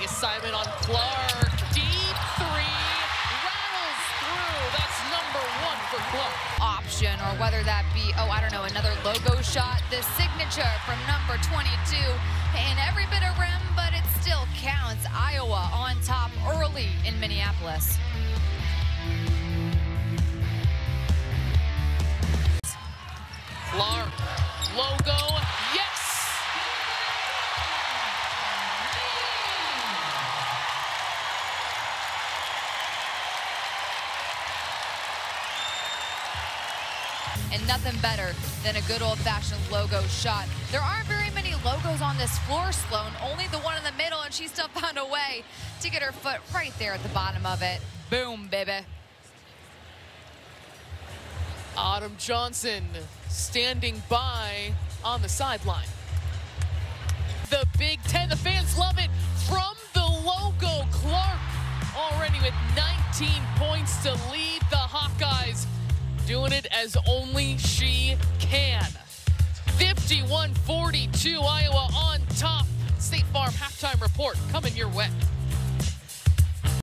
the assignment on Clark. Deep three, rattles through. That's #1 for Clark. Option, or whether that be, oh, I don't know, another logo shot. The signature from #22. And every bit of rim, but it still counts. Iowa on top early in Minneapolis. Clark, logo, yes! And nothing better than a good old-fashioned logo shot. There aren't very many logos on this floor, Sloan, only the one in the middle, and she still found a way to get her foot right there at the bottom of it. Boom, baby. Autumn Johnson standing by on the sideline. The Big Ten, the fans love it. From the logo, Clark already with 19 points to lead the Hawkeyes. Doing it as only she can. 51-42, Iowa on top. State Farm halftime report coming your way.